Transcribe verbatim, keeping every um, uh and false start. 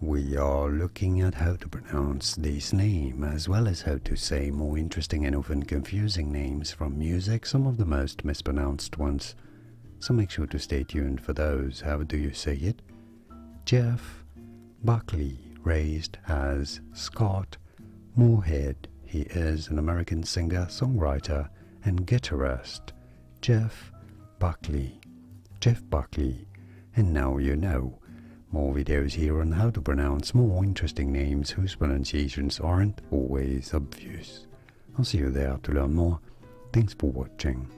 We are looking at how to pronounce this name, as well as how to say more interesting and often confusing names from music, some of the most mispronounced ones. So make sure to stay tuned for those. How do you say it? Jeff Buckley, raised as Scott Moorhead. He is an American singer, songwriter, and guitarist. Jeff Buckley. Jeff Buckley. And now you know. More videos here on how to pronounce more interesting names whose pronunciations aren't always obvious. I'll see you there to learn more. Thanks for watching.